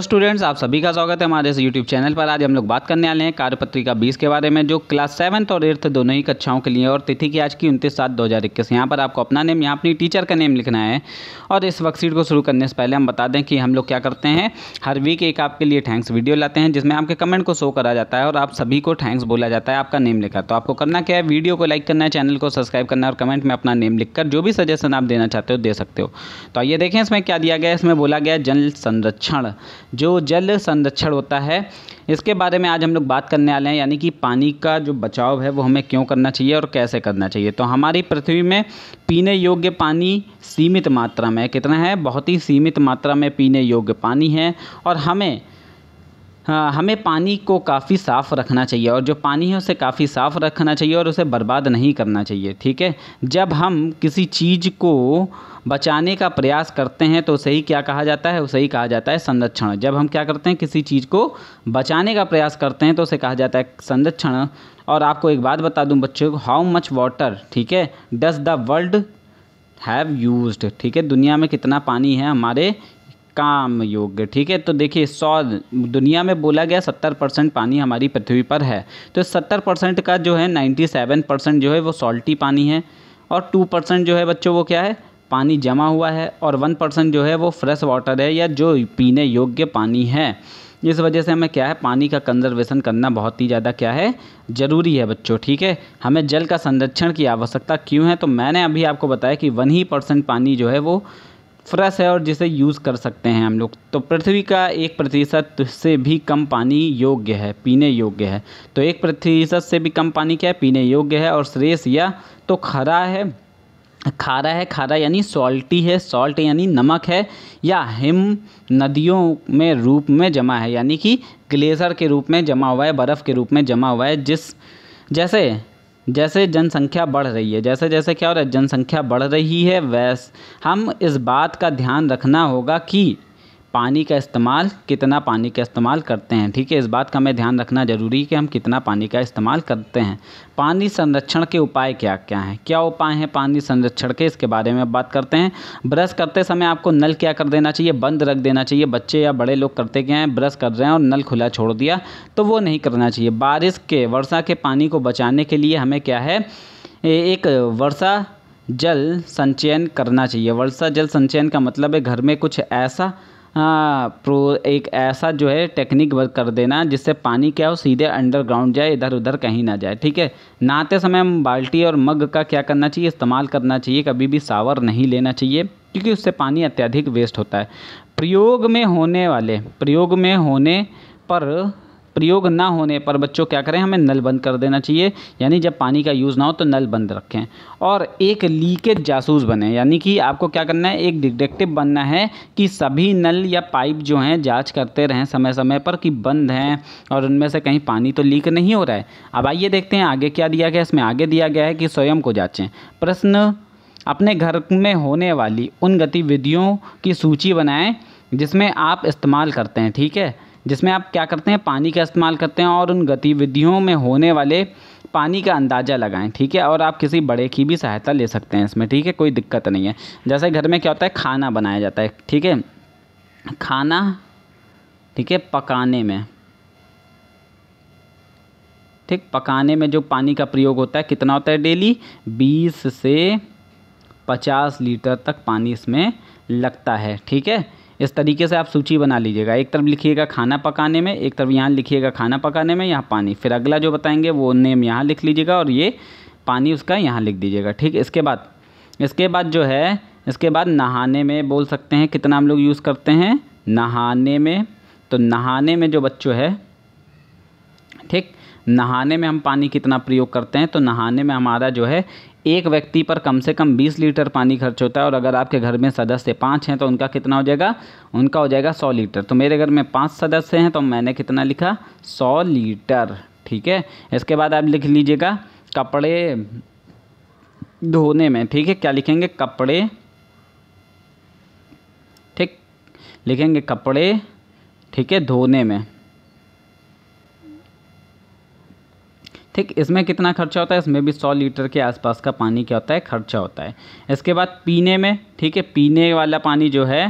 तो स्टूडेंट्स आप सभी का स्वागत है हमारे इस यूट्यूब चैनल पर। आज हम लोग बात करने वाले हैं कार्यपत्रिका 20 के बारे में, जो क्लास 7th और 8th दोनों ही कक्षाओं के लिए, और तिथि की आज की 29/7/2021। यहाँ पर आपको अपना नेम, यहाँ अपनी टीचर का नेम लिखना है। और इस वर्कशीट को शुरू करने से पहले हम बता दें कि हम लोग क्या करते हैं, हर वीक एक आपके लिए थैंक्स वीडियो लाते हैं जिसमें आपके कमेंट को शो करा जाता है और आप सभी को थैंक्स बोला जाता है, आपका नेम लिखा। तो आपको करना क्या है, वीडियो को लाइक करना है, चैनल को सब्सक्राइब करना है और कमेंट में अपना नेम लिखकर जो भी सजेशन आप देना चाहते हो दे सकते हो। तो आइए देखें इसमें क्या दिया गया है। इसमें बोला गया जल संरक्षण, जो जल संरक्षण होता है इसके बारे में आज हम लोग बात करने वाले हैं, यानी कि पानी का जो बचाव है वो हमें क्यों करना चाहिए और कैसे करना चाहिए। तो हमारी पृथ्वी में पीने योग्य पानी सीमित मात्रा में, कितना है, बहुत ही सीमित मात्रा में पीने योग्य पानी है। और हमें पानी को काफ़ी साफ़ रखना चाहिए, और जो पानी है उसे काफ़ी साफ़ रखना चाहिए और उसे बर्बाद नहीं करना चाहिए। ठीक है, जब हम किसी चीज़ को बचाने का प्रयास करते हैं तो उसे ही क्या कहा जाता है, उसे ही कहा जाता है संरक्षण। जब हम क्या करते हैं, किसी चीज़ को बचाने का प्रयास करते हैं तो उसे कहा जाता है संरक्षण। और आपको एक बात बता दूं बच्चों, हाउ मच वाटर, ठीक है, does the world have used, ठीक है, दुनिया में कितना पानी है हमारे काम योग्य। ठीक है, तो देखिए दुनिया में बोला गया 70% पानी हमारी पृथ्वी पर है। तो 70% का जो है 97% जो है वो सॉल्टी पानी है, और 2% जो है बच्चों वो क्या है, पानी जमा हुआ है, और 1% जो है वो फ्रेश वाटर है, या जो पीने योग्य पानी है। इस वजह से हमें क्या है, पानी का कंजर्वेशन करना बहुत ही ज़्यादा क्या है, ज़रूरी है बच्चों। ठीक है, हमें जल का संरक्षण की आवश्यकता क्यों है, तो मैंने अभी आपको बताया कि 1% पानी जो है वो फ्रेश है और जिसे यूज़ कर सकते हैं हम लोग। तो पृथ्वी का 1% से भी कम पानी योग्य है, पीने योग्य है। तो 1% से भी कम पानी क्या है, पीने योग्य है। और श्रेष्ठ या तो खारा यानी सॉल्टी है, सॉल्ट यानी नमक है, या हिम नदियों में रूप में जमा है, यानी कि ग्लेजर के रूप में जमा हुआ है, बर्फ़ के रूप में जमा हुआ है। जैसे जनसंख्या बढ़ रही है, जैसे जैसे क्या हो रहा है, जनसंख्या बढ़ रही है, वैसे हम इस बात का ध्यान रखना होगा कि पानी का इस्तेमाल, कितना पानी का इस्तेमाल करते हैं। ठीक है, इस बात का हमें ध्यान रखना ज़रूरी है कि हम कितना पानी का इस्तेमाल करते हैं। पानी संरक्षण के उपाय क्या क्या हैं, क्या उपाय हैं पानी संरक्षण के, इसके बारे में बात करते हैं। ब्रश करते समय आपको नल क्या कर देना चाहिए, बंद रख देना चाहिए। बच्चे या बड़े लोग करते क्या हैं, ब्रश कर रहे हैं और नल खुला छोड़ दिया, तो वो नहीं करना चाहिए। वर्षा के पानी को बचाने के लिए हमें क्या है, एक वर्षा जल संचयन करना चाहिए। वर्षा जल संचयन का मतलब है घर में कुछ ऐसा एक ऐसा जो है टेक्निक वर्क कर देना जिससे पानी क्या हो, सीधे अंडरग्राउंड जाए, इधर उधर कहीं ना जाए। ठीक है, नहाते समय हम बाल्टी और मग का क्या करना चाहिए, इस्तेमाल करना चाहिए। कभी भी शावर नहीं लेना चाहिए क्योंकि उससे पानी अत्यधिक वेस्ट होता है। प्रयोग ना होने पर बच्चों क्या करें, हमें नल बंद कर देना चाहिए, यानी जब पानी का यूज़ ना हो तो नल बंद रखें। और एक लीकेज जासूस बने, यानी कि आपको क्या करना है, एक डिटेक्टिव बनना है कि सभी नल या पाइप जो हैं जांच करते रहें समय समय पर कि बंद हैं और उनमें से कहीं पानी तो लीक नहीं हो रहा है। अब आइए देखते हैं आगे क्या दिया गया है। इसमें आगे दिया गया है कि स्वयं को जाँचें। प्रश्न, अपने घर में होने वाली उन गतिविधियों की सूची बनाएँ जिसमें आप इस्तेमाल करते हैं, ठीक है, जिसमें आप क्या करते हैं, पानी का इस्तेमाल करते हैं, और उन गतिविधियों में होने वाले पानी का अंदाज़ा लगाएं। ठीक है, और आप किसी बड़े की भी सहायता ले सकते हैं इसमें, ठीक है, कोई दिक्कत नहीं है। जैसे घर में क्या होता है, खाना बनाया जाता है, ठीक है, खाना, ठीक है, पकाने में जो पानी का प्रयोग होता है कितना होता है, डेली 20 से 50 लीटर तक पानी इसमें लगता है। ठीक है, इस तरीके से आप सूची बना लीजिएगा। एक तरफ लिखिएगा खाना पकाने में, एक तरफ यहाँ लिखिएगा खाना पकाने में, यहाँ पानी, फिर अगला जो बताएंगे वो नेम यहाँ लिख लीजिएगा और ये पानी उसका यहाँ लिख दीजिएगा। ठीक, इसके बाद जो है, इसके बाद नहाने में बोल सकते हैं कितना हम लोग यूज़ करते हैं नहाने में। तो नहाने में जो बच्चों है, ठीक, नहाने में हम पानी कितना प्रयोग करते हैं, तो नहाने में हमारा जो है एक व्यक्ति पर कम से कम 20 लीटर पानी खर्च होता है। और अगर आपके घर में सदस्य 5 हैं तो उनका कितना हो जाएगा, उनका हो जाएगा 100 लीटर। तो मेरे घर में 5 सदस्य हैं तो मैंने कितना लिखा, 100 लीटर। ठीक है, इसके बाद आप लिख लीजिएगा कपड़े धोने में, ठीक है, क्या लिखेंगे, कपड़े, ठीक, लिखेंगे कपड़े, ठीक है, धोने में, ठीक, इसमें कितना खर्चा होता है, इसमें भी 100 लीटर के आसपास का पानी क्या होता है, खर्चा होता है। इसके बाद पीने में, ठीक है, पीने वाला पानी जो है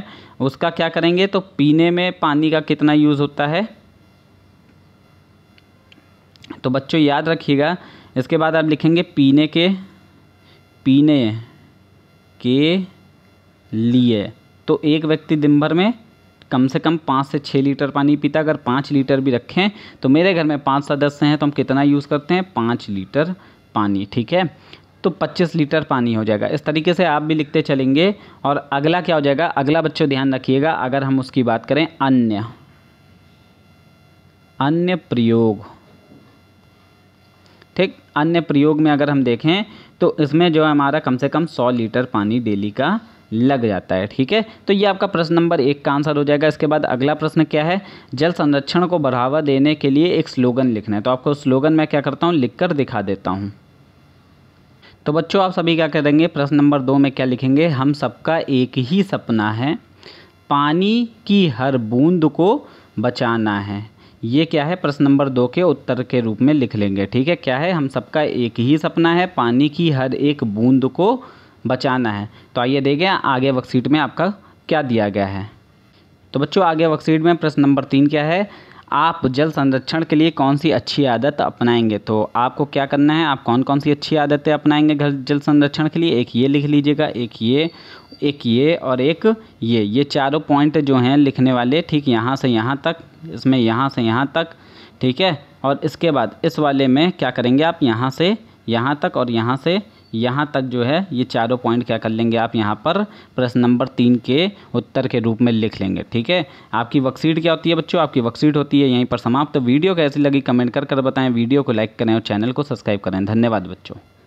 उसका क्या करेंगे, तो पीने में पानी का कितना यूज़ होता है, तो बच्चों याद रखिएगा। इसके बाद आप लिखेंगे पीने के लिए, तो एक व्यक्ति दिन भर में कम से कम 5 से 6 लीटर पानी पीता। अगर 5 लीटर भी रखें, तो मेरे घर में 5 सदस्य हैं, तो हम कितना यूज़ करते हैं, 5 लीटर पानी, ठीक है, तो 25 लीटर पानी हो जाएगा। इस तरीके से आप भी लिखते चलेंगे। और अगला क्या हो जाएगा, अगला बच्चों ध्यान रखिएगा, अगर हम उसकी बात करें अन्य प्रयोग, ठीक, अन्य प्रयोग में अगर हम देखें तो इसमें जो है हमारा कम से कम 100 लीटर पानी डेली का लग जाता है, ठीक है। तो ये आपका प्रश्न नंबर 1 का आंसर हो जाएगा। इसके बाद अगला प्रश्न क्या है, जल संरक्षण को बढ़ावा देने के लिए एक स्लोगन लिखना है। तो आपको स्लोगन मैं क्या करता हूँ, लिखकर दिखा देता हूँ। तो बच्चों आप सभी क्या करेंगे, प्रश्न नंबर 2 में क्या लिखेंगे, हम सबका एक ही सपना है, पानी की हर बूंद को बचाना है। ये क्या है, प्रश्न नंबर 2 के उत्तर के रूप में लिख लेंगे, ठीक है। क्या है, हम सबका एक ही सपना है, पानी की हर एक बूंद को बचाना है। तो आइए देखें आगे वर्कशीट में आपका क्या दिया गया है। तो बच्चों आगे वर्कशीट में प्रश्न नंबर 3 क्या है, आप जल संरक्षण के लिए कौन सी अच्छी आदत अपनाएंगे। तो आपको क्या करना है, आप कौन कौन सी अच्छी आदतें अपनाएंगे घर जल संरक्षण के लिए, एक ये लिख लीजिएगा, एक ये और एक ये चारों पॉइंट जो हैं लिखने वाले, ठीक, यहाँ से यहाँ तक, इसमें यहाँ से यहाँ तक, ठीक है। और इसके बाद इस वाले में क्या करेंगे आप, यहाँ से यहाँ तक और यहाँ से यहाँ तक जो है ये चारों पॉइंट क्या कर लेंगे आप यहाँ पर प्रश्न नंबर 3 के उत्तर के रूप में लिख लेंगे, ठीक है। आपकी वर्कशीट क्या होती है बच्चों, आपकी वर्कशीट होती है यहीं पर समाप्त। तो वीडियो कैसी लगी कमेंट कर बताएं, वीडियो को लाइक करें और चैनल को सब्सक्राइब करें। धन्यवाद बच्चों।